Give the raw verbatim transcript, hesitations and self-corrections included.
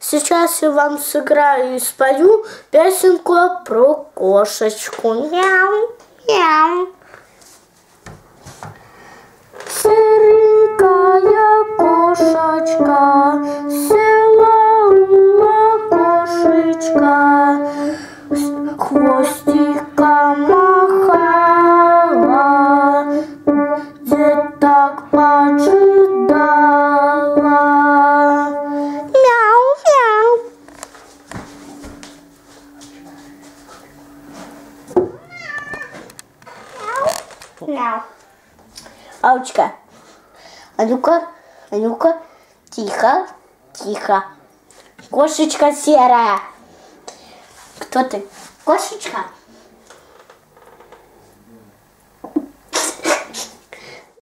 Сейчас я вам сыграю и спою песенку про кошечку. Мяу, мяу. Серенькая кошечка, села ума кошечка, хвостика махала, где так поджидала. Мяу, мяу. Мяу, мяу. Аучка, а ну-ка, а ну-ка, тихо, тихо. Кошечка серая. Кто ты? Кошечка?